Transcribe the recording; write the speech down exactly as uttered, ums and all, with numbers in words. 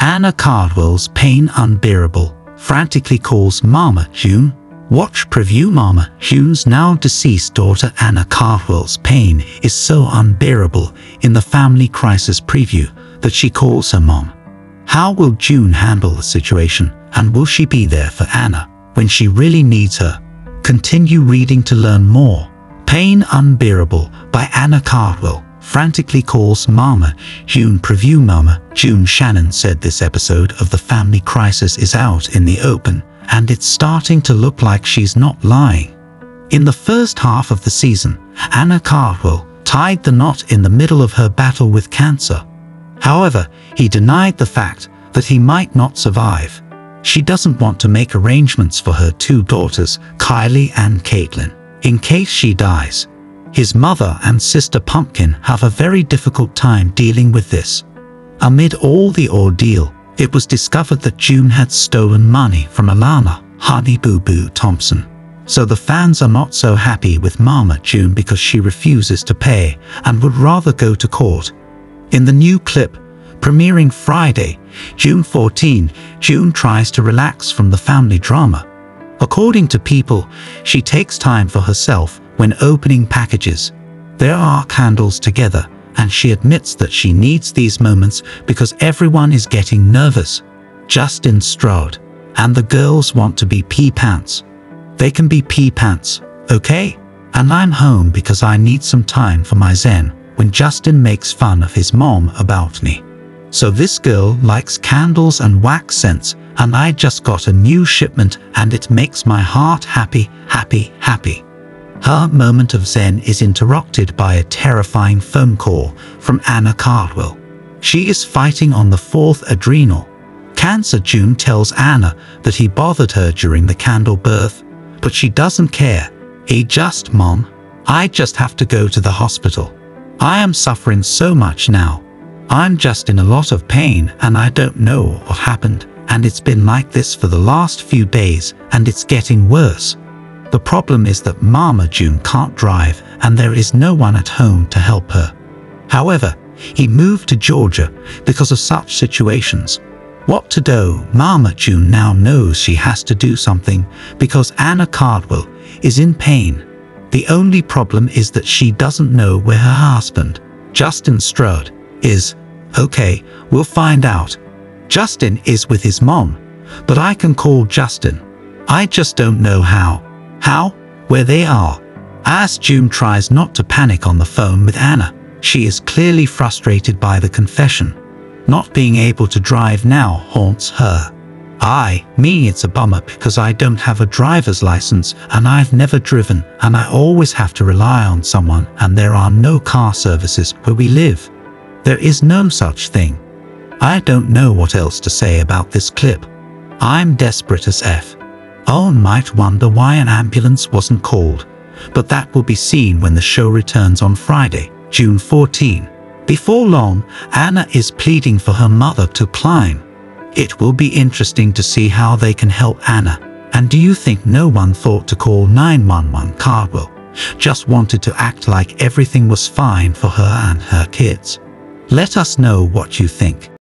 Anna Cardwell's pain unbearable, frantically calls Mama June. Watch preview. Mama June's now deceased daughter Anna Cardwell's pain is so unbearable in the family crisis preview that she calls her mom. How will June handle the situation, and will she be there for Anna when she really needs her? Continue reading to learn more. Pain Unbearable by Anna Cardwell frantically calls Mama June preview. Mama June Shannon said this episode of The Family Crisis is out in the open, and it's starting to look like she's not lying. In the first half of the season, Anna Cardwell tied the knot in the middle of her battle with cancer. However, he denied the fact that he might not survive. She doesn't want to make arrangements for her two daughters, Kylie and Caitlin, in case she dies. His mother and sister Pumpkin have a very difficult time dealing with this. Amid all the ordeal, it was discovered that June had stolen money from Alana, Honey Boo Boo Thompson. So the fans are not so happy with Mama June because she refuses to pay and would rather go to court. In the new clip, premiering Friday, June fourteenth, June tries to relax from the family drama. According to People, she takes time for herself when opening packages. There are candles together, and she admits that she needs these moments because everyone is getting nervous. Justin Stroud and the girls want to be pea pants. They can be pea pants, okay? And I'm home because I need some time for my zen, when Justin makes fun of his mom about me. So this girl likes candles and wax scents, and I just got a new shipment and it makes my heart happy, happy, happy. Her moment of zen is interrupted by a terrifying phone call from Anna Cardwell. She is fighting on the fourth adrenal cancer. June tells Anna that he bothered her during the candle birth, but she doesn't care. He just, Mom, I just have to go to the hospital. I am suffering so much now. I'm just in a lot of pain and I don't know what happened, and it's been like this for the last few days and it's getting worse. The problem is that Mama June can't drive and there is no one at home to help her. However, he moved to Georgia because of such situations. What to do? Mama June now knows she has to do something because Anna Cardwell is in pain. The only problem is that she doesn't know where her husband, Justin Stroud, is. Okay, we'll find out. Justin is with his mom, but I can call Justin. I just don't know how. How? Where they are? As June tries not to panic on the phone with Anna, she is clearly frustrated by the confession. Not being able to drive now haunts her. I, me, it's a bummer because I don't have a driver's license and I've never driven and I always have to rely on someone, and there are no car services where we live. There is no such thing. I don't know what else to say about this clip. I'm desperate as F. One might wonder why an ambulance wasn't called, but that will be seen when the show returns on Friday, June fourteenth. Before long, Anna is pleading for her mother to climb. It will be interesting to see how they can help Anna. And do you think no one thought to call nine one one? Cardwell just wanted to act like everything was fine for her and her kids. Let us know what you think.